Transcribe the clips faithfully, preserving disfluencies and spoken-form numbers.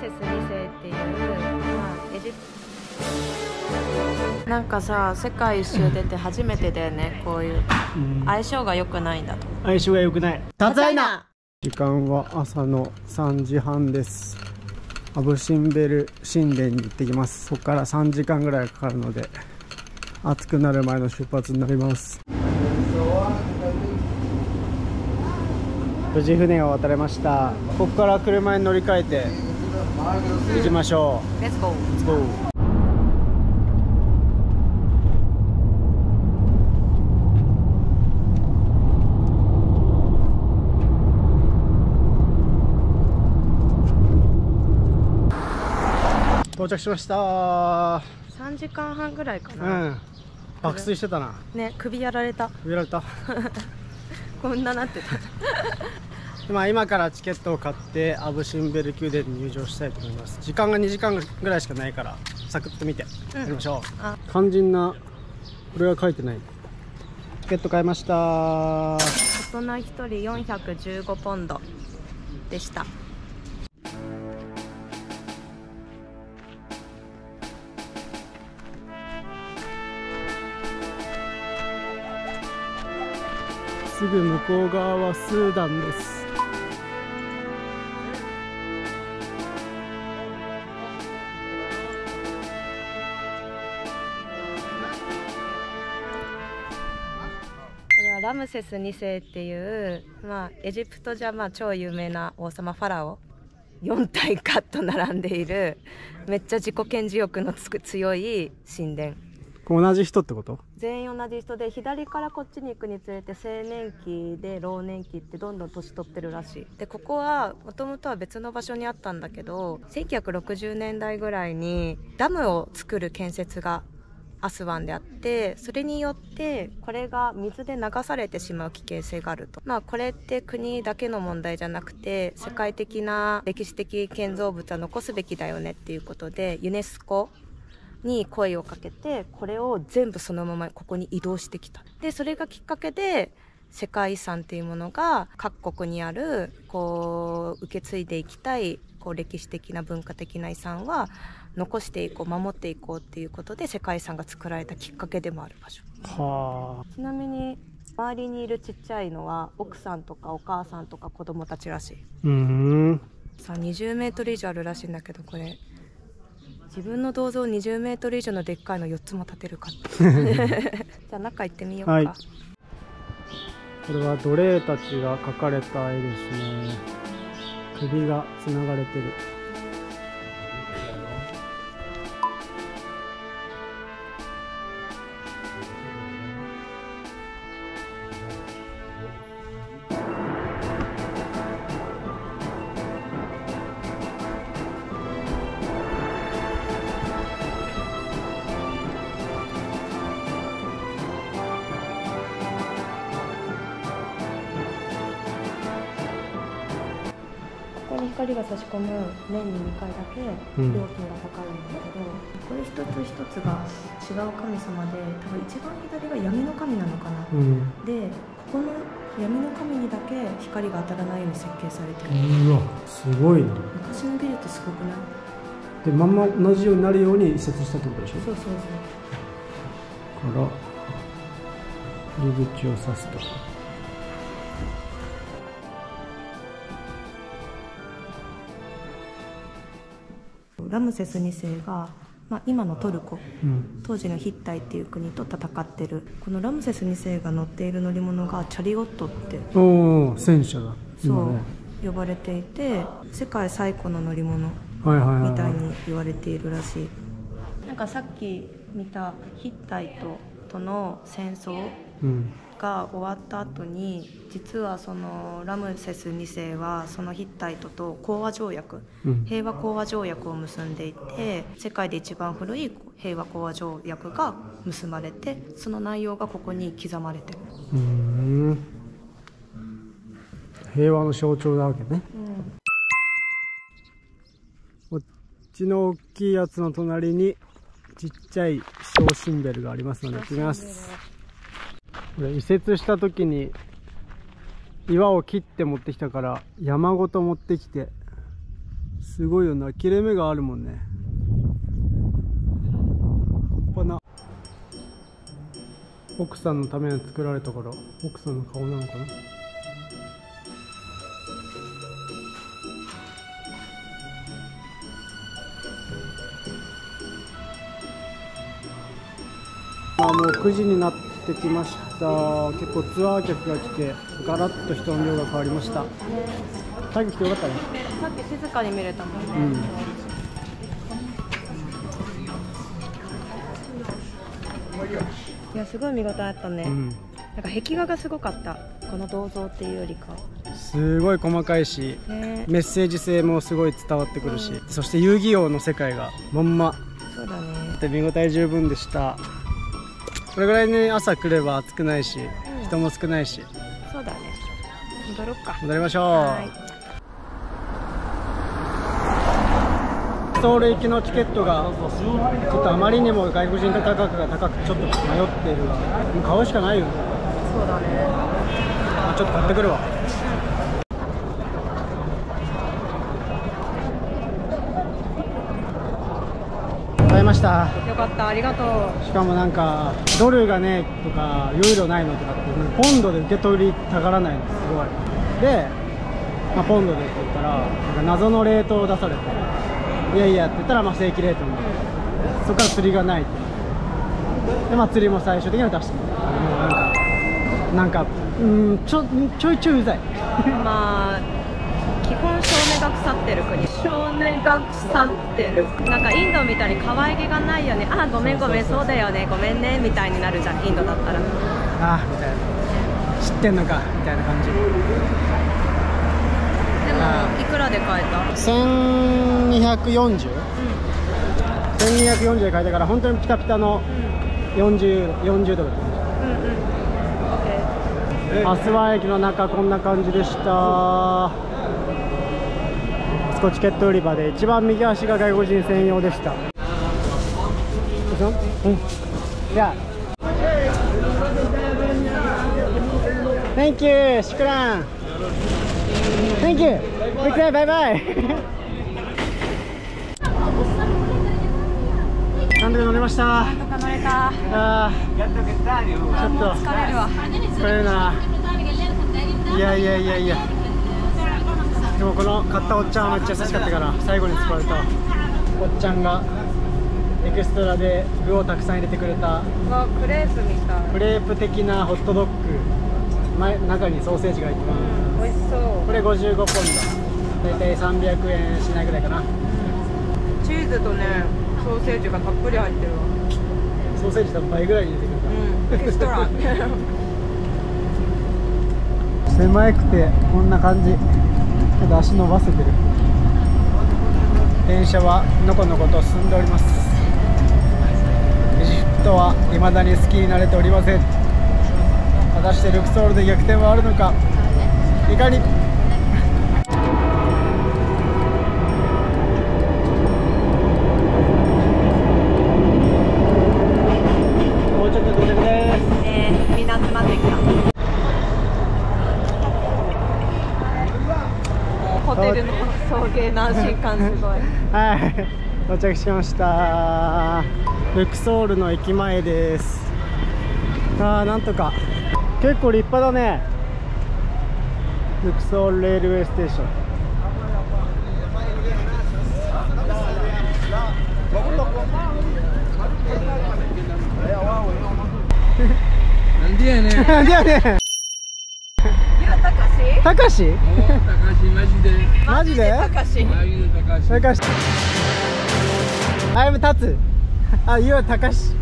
セスにせいっていう、まあ、エジプトなんかさ、世界一周出て初めてだよね、こういう、うん、相性が良くないんだと。相性が良くない。ただいな。時間は朝のさんじはんです。アブシンベル神殿に行ってきます。そこからさんじかんぐらいかかるので、暑くなる前の出発になります。無事船を渡れました。ここから車に乗り換えて行きましょう。レッツゴー。到着しました。さんじかんはんぐらいかな、うん、爆睡してたな。ね、首やられた首やられたこんななってた今, 今からチケットを買ってアブシンベル宮殿に入場したいと思います。時間がにじかんぐらいしかないから、サクッと見てやりましょう。肝心なこれは書いてない。チケット買いました。大人ひとりよんひゃくじゅうごポンドでした。すぐ向こう側はスーダンです。これはラムセスにせいっていう、まあ、エジプトじゃまあ超有名な王様ファラオよんたいカッと並んでいる、めっちゃ自己顕示欲のつく強い神殿。同じ人ってこと？全員同じ人で、左からこっちに行くにつれて青年期で老年期ってどんどん年取ってるらしい。でここはもともとは別の場所にあったんだけど、せんきゅうひゃくろくじゅうねんだいぐらいにダムを作る建設がアスワンであって、それによってこれが水で流されてしまう危険性があると。まあこれって国だけの問題じゃなくて、世界的な歴史的建造物は残すべきだよねっていうことで、ユネスコに声をかけて、これを全部そのままここに移動してきた。でそれがきっかけで世界遺産っていうものが各国にあるこう受け継いでいきたいこう歴史的な文化的な遺産は残していこう、守っていこうっていうことで世界遺産が作られたきっかけでもある場所。はあ。ちなみに周りにいるちっちゃいのは奥さんとかお母さんとか子供たちらしい。うーん。さあにじゅうメートル以上あるらしいんだけど、これ自分の銅像にじゅうメートル以上のでっかいのよっつも建てるかじゃあ中行ってみようか、はい、これは奴隷たちが描かれた絵ですね。首がつながれてる。光が差し込む年ににかいだけ料金がかかるんだけど、うん、これ一つ一つが違う神様で、多分一番左が闇の神なのかな、うん、でここの闇の神にだけ光が当たらないように設計されてる。うわすごいな。昔の技術すごくない？でまんま同じようになるように移設したってことでしょ？そうそうそう。から入り口を指すと。ラムセスにせいが、まあ、今のトルコ、うん、当時のヒッタイっていう国と戦ってる。このラムセスにせいが乗っている乗り物がチャリオットっておお戦車だ、そう、ね、呼ばれていて、世界最古の乗り物みたいに言われているらしい。なんかさっき見たヒッタイととの戦争が終わった後に、うん、実はそのラムセスにせいはそのヒッタイトと講和条約、うん、平和講和条約を結んでいて、世界で一番古い平和講和条約が結ばれて、その内容がここに刻まれてる。うーん、平和の象徴なわけね、うん、こっちの大きいやつの隣にちっちゃい小シンベルがありますので行ってみます。これ移設した時に岩を切って持ってきたから山ごと持ってきて、すごいよな、切れ目があるもんね。奥さんのために作られたから、奥さんの顔なのかな。まあもうくじになってきました。結構ツアー客が来てガラッと人の量が変わりました。さっき来てよかったね。さっき静かに見れたもんね、うん。いや、すごい見事だったね、うん、なんか壁画がすごかった。この銅像っていうよりかすごい細かいし、ね、メッセージ性もすごい伝わってくるし、うん、そして遊戯王の世界がまんま。そうだね、見応え十分でした。これぐらいね、朝来れば暑くないし、うん、人も少ないし。そうだね、戻ろっか。戻りましょう。ソウル行きのチケットがちょっとあまりにも外国人価格が高く、ちょっと迷っている。もう買うしかないよ。そうだね、あ、ちょっと買ってくるわ。買いました。よかった、ありがとう。しかもなんかドルがねとかユーロないのとかってポンドで受け取りたがらないのすごい。で、まあ、ポンドでって言ったらなんか謎のレートを出されて、いやいやって言ったら、まあ正規レートもそこから釣りがないってで、まあ、釣りも最終的には出してもらって、なんかうんちょちょいちょいうざいまあ基本少年が腐ってる国、少年が腐ってる。なんかインドみたいに可愛げがないよね。ああごめんごめん、そうだよね、ごめんねみたいになるじゃん、インドだったら。ああみたいな、知ってんのかみたいな感じ。でもいくらで買えた？せんにひゃくよんじゅう、うん、せんにひゃくよんじゅうで買えたから、本当にピタピタのよんじゅうドル。アスワン駅の中こんな感じでした。スコチケット売り場で一番右足が外国人専用でした。じゃあ Thank you シクラン Thank you バイバイなんとか乗れました。なんとか乗れた。ああ、ちょっと疲れるわ。これな。いやいやいやいや。でもこの買ったおっちゃんはめっちゃ優しかったから最後に使われた。おっちゃんがエクストラで具をたくさん入れてくれた。クレープみたい。クレープ的なホットドッグ。前中にソーセージが入ってます。美味しそう。これごじゅうごポンド。だいたいさんびゃくえんしないぐらいかな。チーズとね。ソーセージがたっぷり入ってるわ。ソーセージの倍ぐらい入れてくるから、うん、エクストラ狭くてこんな感じ。ただ足伸ばせてる。電車はのこのこと進んでおります。エジプトは未だに好きになれておりません。果たしてルクソールで逆転はあるのか。いかにはい、到着しました。ルクソールの駅前です。あー、なんとか結構立派だね。ルクソールレールウェイステーション。なんでやねんなんでやねん。たかし？マジでマジでたかし。たかし。アイムタツ。あ、ユーアたかし。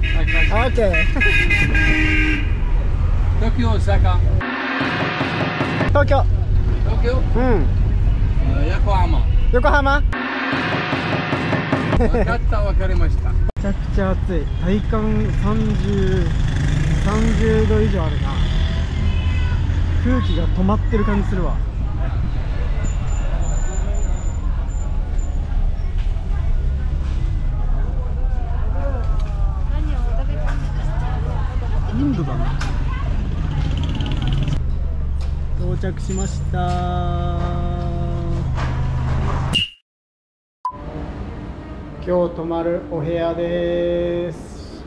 あ、オッケー。東京、大阪。東京。東京。うん。横浜。横浜。分かった、分かりました。めちゃくちゃ暑い。体感三十、三十度以上あるな。空気が止まってる感じするわ。インドだな。到着しました。今日泊まるお部屋です。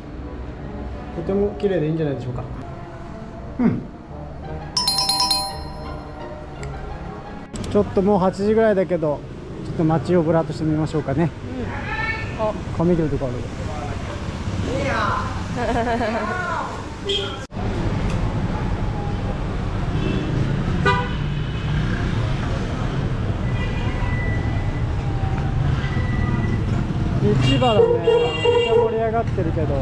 とても綺麗でいいんじゃないでしょうか。うんちょっともうはちじぐらいだけど、ちょっと街をぶらっとしてみましょうかね、うん、あ、紙切れとかある。いいや市場だね。めっちゃ盛り上がってるけど、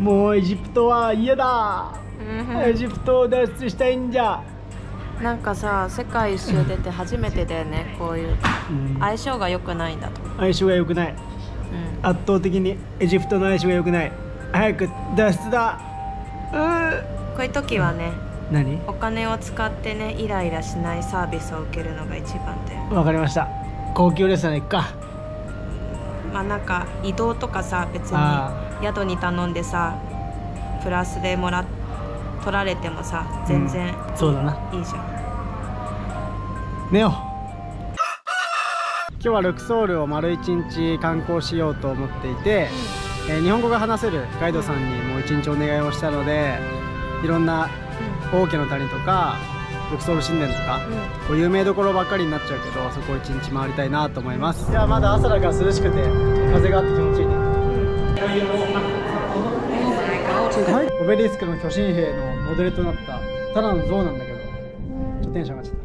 もうエジプトは嫌だ、うん、エジプトを脱出したいんじゃ。なんかさ、世界一周出て初めてだよね、こういう、うん、相性が良くないんだと。相性が良くない、うん、圧倒的にエジプトの相性が良くない。早く脱出だ。うん、こういう時はね、何？お金を使ってね、イライラしないサービスを受けるのが一番だよ。わかりました。高級レストラン行くか。まあなんか移動とかさ、別に宿に頼んでさ、プラスでもら取られてもさ、全然、うん、そうだな、いいじゃん。寝よう。今日はルクソールを丸一日観光しようと思っていて、うん、日本語が話せるガイドさんにもう一日お願いをしたので、いろんな王家の谷とかルクソール神殿とか、うん、有名どころばっかりになっちゃうけど、そこを一日回りたいなと思います。いや、まだ朝だから涼しくて風があって気持ちいいね、うん、オベリスクの巨神兵のモデルとなったただの像なんだけど、ちょっとテンション上がっちゃっ